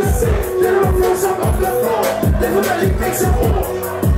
in the sick, little girls up on the floor. Everybody makes it all.